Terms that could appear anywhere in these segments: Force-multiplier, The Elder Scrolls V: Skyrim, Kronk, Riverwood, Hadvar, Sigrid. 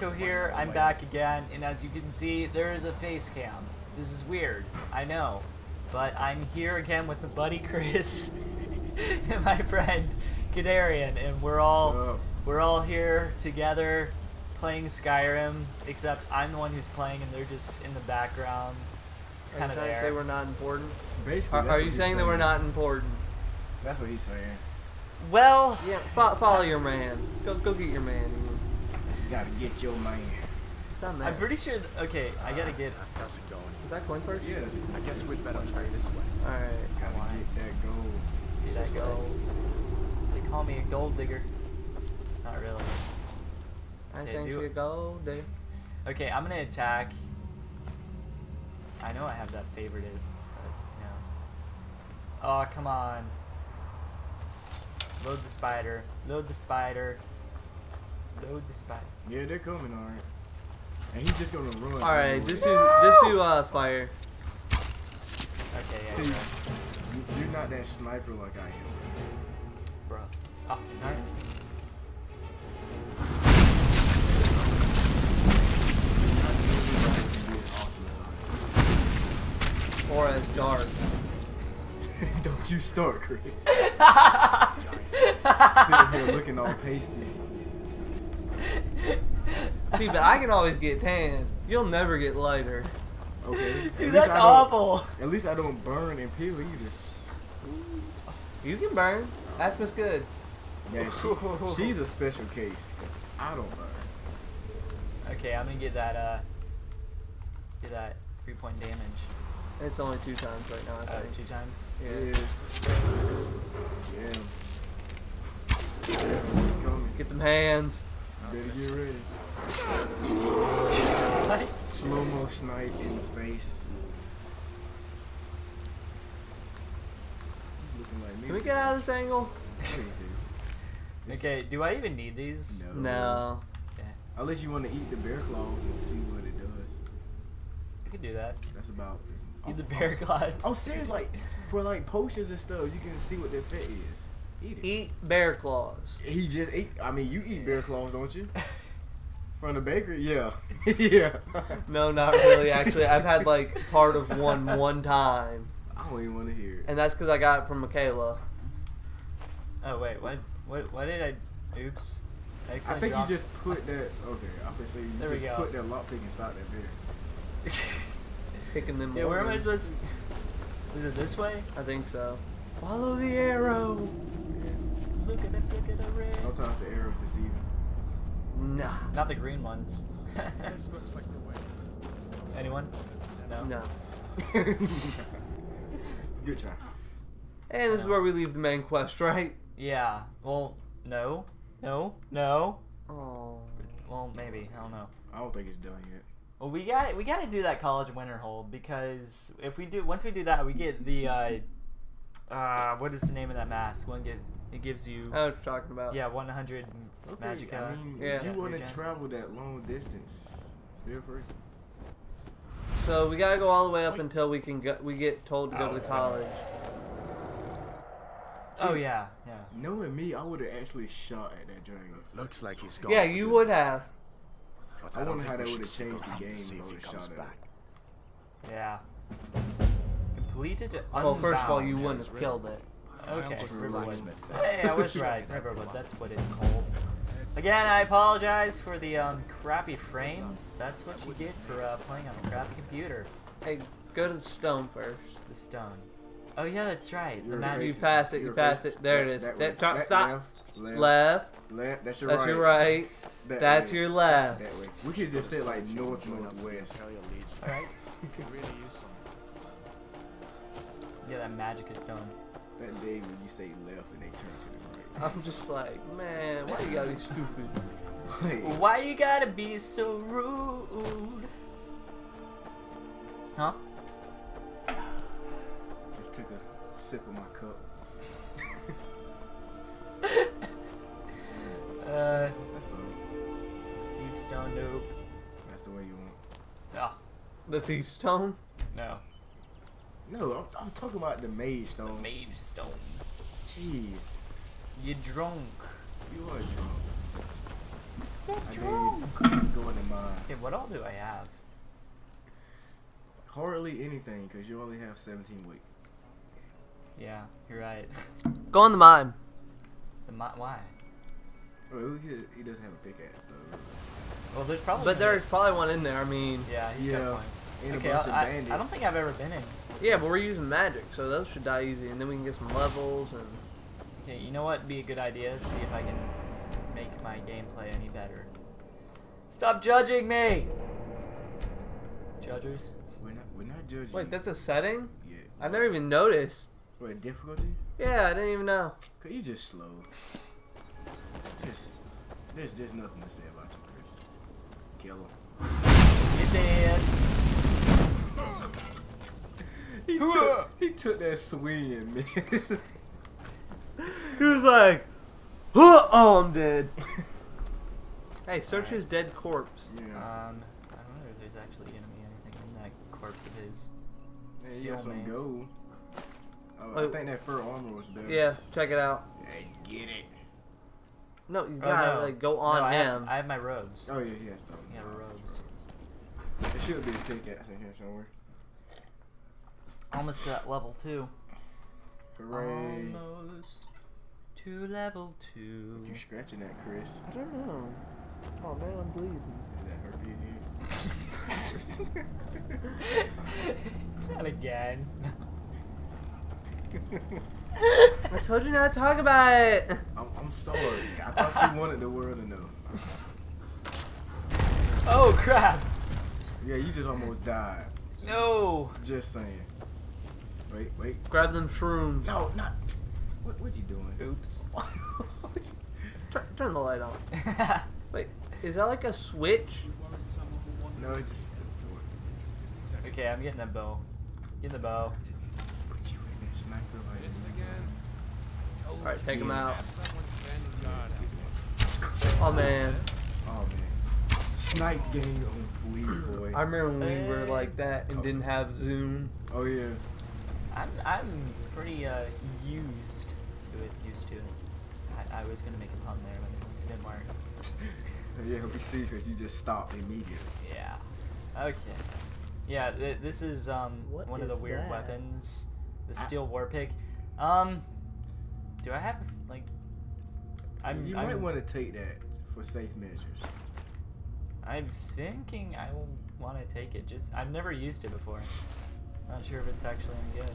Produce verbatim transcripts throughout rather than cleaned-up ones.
Marco here, I'm back again, and as you can see, there is a face cam. This is weird, I know, but I'm here again with the buddy Chris and my friend Kadarian, and we're all we're all here together playing Skyrim, except I'm the one who's playing and they're just in the background. It's kind of there. Are you trying to say we're not important? Basically, are you saying that we're not important? That's what he's saying. Well, yeah, fo follow your man. Go, go get your man. You gotta get your man. I'm pretty sure. Th okay, uh, I gotta get. That doesn't go anywhere. Is that coin first? Yeah. I guess we'd better try this way. All right. Gotta Why? get that gold. Get that gold. They call me a gold digger. Not really. I okay, sent you a gold digger. Okay, I'm gonna attack. I know I have that favorited, but no. Oh, come on. Load the spider. Load the spider. Load the spider. Yeah, they're coming, all right. And he's just gonna run. All right, just do, just do uh, fire. Okay. Yeah, see, yeah. You're not that sniper like I am, bro. Oh, no. Or as dark. Don't you start, Chris. Sitting here looking all pasty. See, but I can always get tan. You'll never get lighter. Okay. Dude, that's awful. At least I don't burn and peel either. You can burn. That's what's good. Yeah, she, she's a special case. I don't burn. Okay, I'm gonna get that. Uh, get that three point damage. It's only two times right now. I think. Uh, two times. Yeah. Yeah. Get them hands. Better get ready. What? Slow mo snipe in the face. He's looking like me. Can we get out of this angle? Okay, do I even need these? No. no. Okay. Unless you want to eat the bear claws and see what it does. I could do that. That's about it. Eat the bear claws. Oh, serious, like for like potions and stuff, you can see what their fit is. Eat, eat bear claws. He just ate. I mean, you eat bear claws, don't you? From the bakery? Yeah. Yeah. No, not really. Actually, I've had like part of one one time. I don't even want to hear it. And that's because I got it from Michaela. Oh wait, what? What? Why did I? Oops. I, I think dropped. you just put that. Okay, I can say you there just put that lockpick inside that bear. Picking them. Yeah, where am I supposed to? Is it this way? I think so. Follow the arrow. Look at it, look at the red. Sometimes the arrows deceiving. Nah. Not the green ones. This looks like the way. Anyone? No. No. Good try. And this is where we leave the main quest, right? Yeah. Well, no. No. No. Oh. Well, maybe. I don't know. I don't think it's done yet. Well, we got we got to do that college winter hold, because if we do, once we do that, we get the uh, uh what is the name of that mask? One gives. It gives you. I was talking about. Yeah, one hundred okay, magic. I mean, yeah. You want to travel that long distance? Feel free. So we gotta go all the way up until we can go, we get told to go oh, to college. See, oh yeah, yeah. Knowing me, I would have actually shot at that dragon. Looks like he's gone. Yeah, you would have. But I, I wonder how that would have changed the game if I would have shot back. At it. Yeah. Completed it. Well, first of all, you wouldn't have killed it. Okay, Riverwood. Hey, I was right. Riverwood, that's what it's called. Again, I apologize for the um, crappy frames. That's what you get for uh, playing on a crappy computer. Hey, go to the stone first. The stone. Oh yeah, that's right. Your the magic. You passed it. You passed it. There it is. That that, that, stop. Left. Left. left. That's your that's right. Your right. That that's way. your left. That way. We could just say like north, northwest. All right. Yeah, that magic is stone. That day when you say left and they turn to the right. I'm just like, man, why you gotta be stupid? Wait. Why you gotta be so rude? Huh? Just took a sip of my cup. uh, That's all. Thief's stone, nope. That's the way you want. Ah, the thief's stone? No. No, I'm, I'm talking about the mage stone. The mage stone. Jeez. You're drunk. You are drunk. that drunk? I need going to mine. Okay, what all do I have? Hardly anything, because you only have seventeen weight. Yeah, you're right. Go on the mine. The mine? Why? Well, he doesn't have a pickaxe, so... Well, there's probably... But there's it. probably one in there, I mean... Yeah, he's yeah. got one. And okay, a bunch I, of bandits. I don't think I've ever been in. Yeah, but we're using magic, so those should die easy, and then we can get some levels, and... Okay, you know what would be a good idea? See if I can make my gameplay any better. Stop judging me! Judgers? We're not, we're not judging. Wait, that's a setting? Yeah. I've never even noticed. Wait, difficulty? Yeah, I didn't even know. Cause you just slow. Just, there's just nothing to say about you, Chris. Kill him. You're dead. He took, he took that swing and missed. He was like, huh! Oh, I'm dead. Hey, search right. his dead corpse. Yeah. Um, I don't know if there's actually going to be anything in that corpse of his. Yeah, he got some maze. gold. Oh, Wait, I think that fur armor was better. Yeah, check it out. Hey, get it. No, you gotta oh, no. like, go on no, I him. Have, I have my robes. Oh, yeah, he has stuff. Yeah, robes. There should be a pickaxe in here somewhere. Almost to level two. Hooray. Almost to level two. What are you scratching at, Chris? I don't know. Oh, man, I'm bleeding. Did that hurt you? Not again. I told you not to talk about it. I'm, I'm sorry. I thought you wanted the world to know. Oh, crap. Yeah, you just almost died. No. Just saying. Wait, wait. Grab them shrooms. No, not. What, what you doing? Oops. turn, turn the light on. Wait, is that like a switch? No, it's just a door. Okay, I'm getting a bow. Getting the bow. Put you in that sniper light. This again. All right, take him out. Oh man. Oh man. Snipe game on fleek, boy. I remember when we were like that and oh. didn't have Zoom. Oh yeah. I'm I'm pretty uh, used to it. Used to it. I, I was gonna make a pun there, but it didn't work. Yeah, we see because you just stopped immediately. Yeah. Okay. Yeah. Th this is um what one is of the weird that? weapons, the steel I... war pick. Um, do I have like? I'm, you might I'm... want to take that for safe measures. I'm thinking I will want to take it. Just I've never used it before. Not sure if it's actually any good.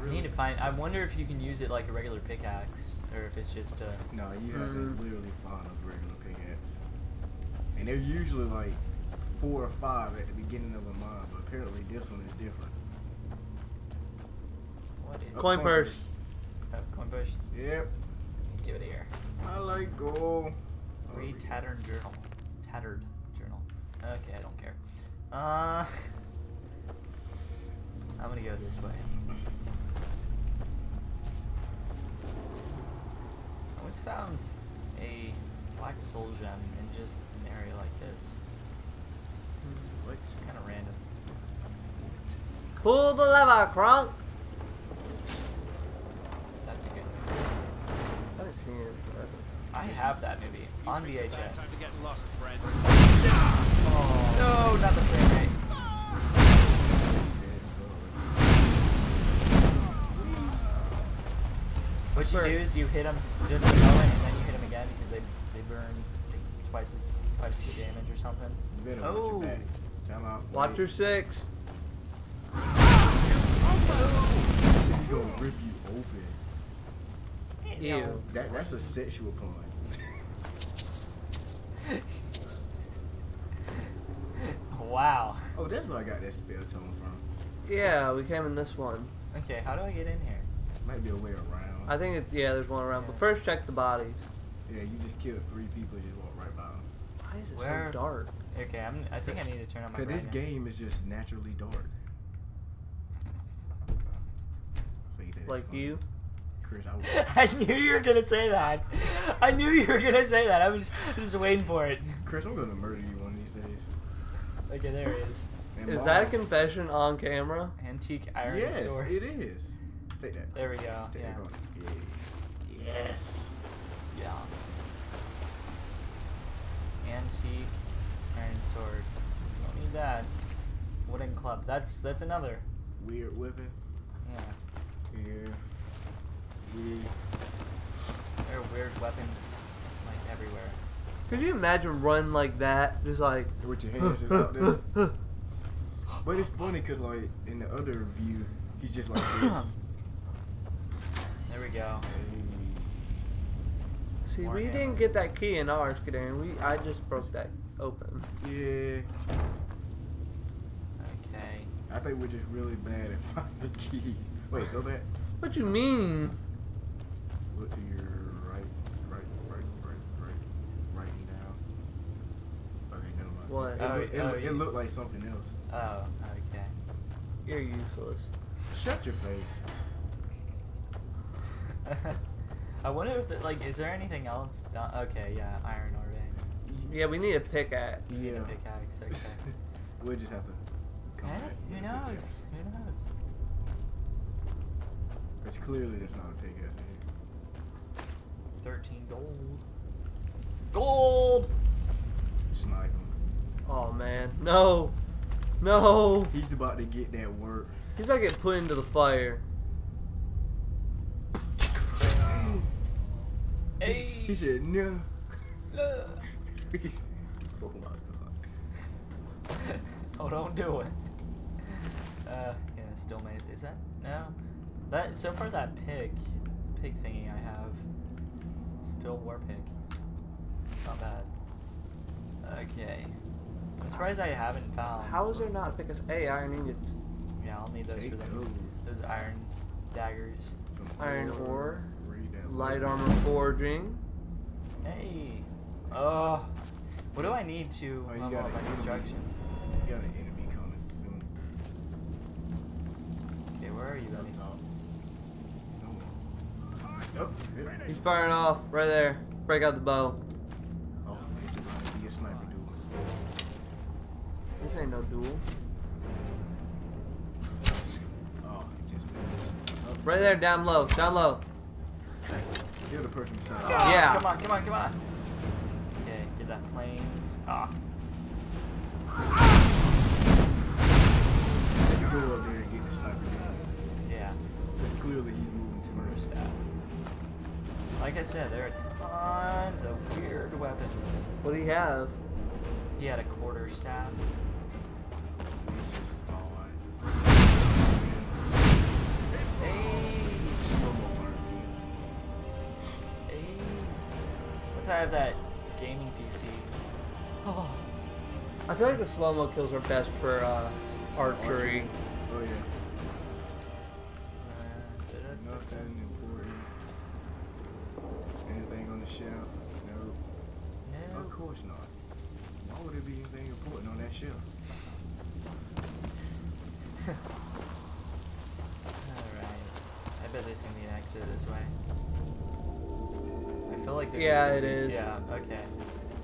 Really? I need to find. I wonder if you can use it like a regular pickaxe, or if it's just a. No, you have mm. to literally find a regular pickaxe, and they're usually like four or five at the beginning of a mine. But apparently this one is different. What is coin purse? Oh, coin purse. Yep. Give it here. I like gold. Read tattered journal. Tattered journal. Okay, I don't care. Uh, I'm gonna go this way. I once found a black soul gem in just an area like this. What? Kind of random. Pull the lever, Kronk! That's a good movie. I haven't seen it forever. I have that movie on V H S. Time to get lost, friend. Oh. No, not the frame rate. What you do is you hit them just to go in, and then you hit them again because they they burn like, twice twice the damage or something. You better oh. watch your back. Come on. Watch your six. This is gonna rip you open. Ew. That, that's a sexual pun. Wow. Oh, that's where I got that spell tone from. Yeah, we came in this one. Okay, how do I get in here? Might be a way around. I think it's, yeah, there's one around. Yeah. But first, check the bodies. Yeah, you just killed three people and just walked right by them. Why is it where? so dark? Okay, I'm, I think I need to turn on my brightness. Because this game is just naturally dark. So you like you? I, I knew you were gonna say that. I knew you were gonna say that. I was just waiting for it. Chris, I'm gonna murder you one of these days. Okay, there it is. And is live. that a confession on camera? Antique iron yes, sword. Yes, it is. Take that. There we go. Take yeah. that. Yes. Yes. Antique iron sword. Don't need that. Wooden club. That's that's another. Weird weapon. Yeah. Yeah. Yeah. There are weird weapons like everywhere. Could you imagine running like that? Just like with your hands just out there. But it's funny because like in the other view, he's just like this. There we go. See, More we ammo. Didn't get that key in ours, Kadarian. We I just broke that open. Yeah. Okay. I think we're just really bad at finding the key. Wait, go back. What you mean? Look to your right, right, right, right, right, right and down. Okay, never mind. What? It, oh, look, oh, it, yeah. it looked like something else. Oh, okay. You're useless. Shut your face. I wonder if, it, like, is there anything else? Done? Okay, yeah, iron or vein. Yeah, we need a pickaxe. We yeah. need a pickaxe, okay. We'll just have to come hey, back. Who knows? Who knows? It's clearly just not a pickaxe in here. thirteen gold. Gold! Snipe him. Oh, man. No! No! He's about to get that work. He's about to get put into the fire. Hey. He said no. No. Oh my god. Oh, don't do it. Uh, yeah, still made it. Is that no? That so far that pig, pig thingy I have. Still war pig. Not bad. Okay. I'm surprised I haven't found. How is there not? Because a iron ingots. Yeah, I'll need those Take for the those. those iron daggers. Some iron ore. Light armor forging. Hey. Oh. Uh, what do I need to oh, level up my construction? You got an enemy coming soon. Okay, where are you, buddy? Oh, he's firing off right there. Break out the bow. Oh, this is gonna be a sniper duel. This ain't no duel. Oh, just right there, down low, down low. Kill the person beside. Oh, yeah. Come on, come on, come on. Okay, get that flames. Ah. Just go up there and get the sniper down. Yeah. Because clearly he's moving to murder staff. Like I said, there are tons of weird weapons. What do you have? He had a quarter staff. This is all I. I have that gaming P C. Oh. I feel like the slow-mo kills are best for uh, archery. Oh yeah. Uh, Nothing important. Anything on the shelf? No. No. Of course not. Why would there be anything important on that shelf? All right. I bet there's gonna be an exit this way. I feel like yeah, it is. Yeah, okay.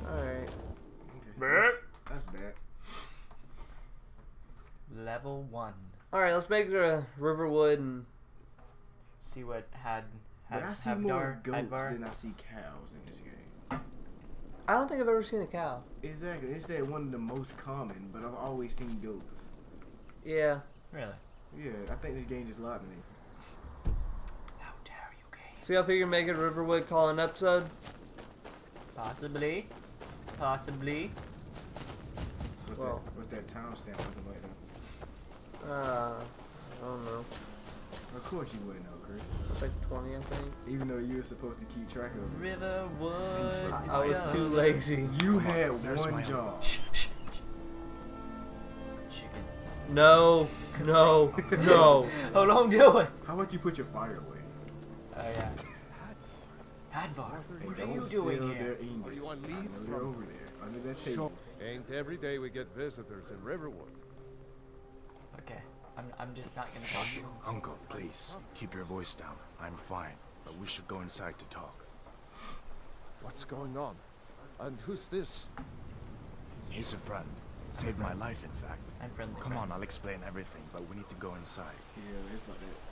Alright. Okay. That's, that's that. Level one. Alright, let's make the Riverwood and see what had. had but I see Hadvar, more goats Hadvar. than I see cows in this game. I don't think I've ever seen a cow. Exactly. They said one of the most common, but I've always seen goats. Yeah. Really? Yeah, I think this game just lied to me. So y'all figure making Riverwood call an episode? Possibly. Possibly. What's well, that, what's that timestamp looking like that? Uh, I don't know. Of course you wouldn't know, Chris. It's like twenty, I think. Even though you were supposed to keep track of it. Riverwood. I, I was too lazy. You had one job. Shh, shh, shh. Chicken. No, no, no. Oh, don't do it. How about you put your fire away? Oh yeah. Hadvar, what are you doing here? Are you on leave? We're over there, under that table. Ain't every day we get visitors in Riverwood. Okay, I'm, I'm just not gonna talk to you. Uncle, please, keep your voice down. I'm fine, but we should go inside to talk. What's going on? And who's this? He's a friend. Saved my life, in fact. I'm friendly. Come friends. on, I'll explain everything, but we need to go inside. Yeah, there's about it.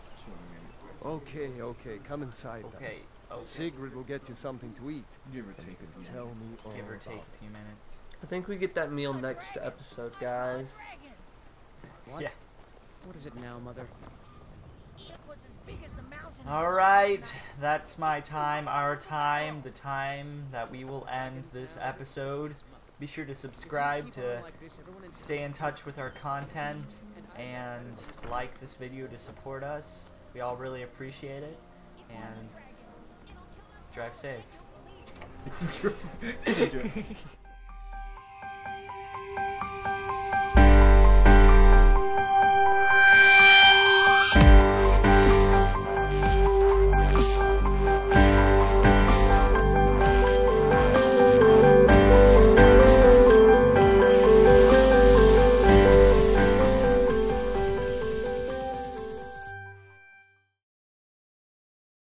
Okay, okay, come inside. Okay, Okay. Sigrid will get you something to eat. Give or take a few tell minutes. Me Give or take a few minutes. I think we get that meal next episode, guys. What? Yeah. What is it now, Mother? Alright, that's my time, our time, the time that we will end this episode. Be sure to subscribe to stay in touch with our content and like this video to support us. We all really appreciate it. And drive safe.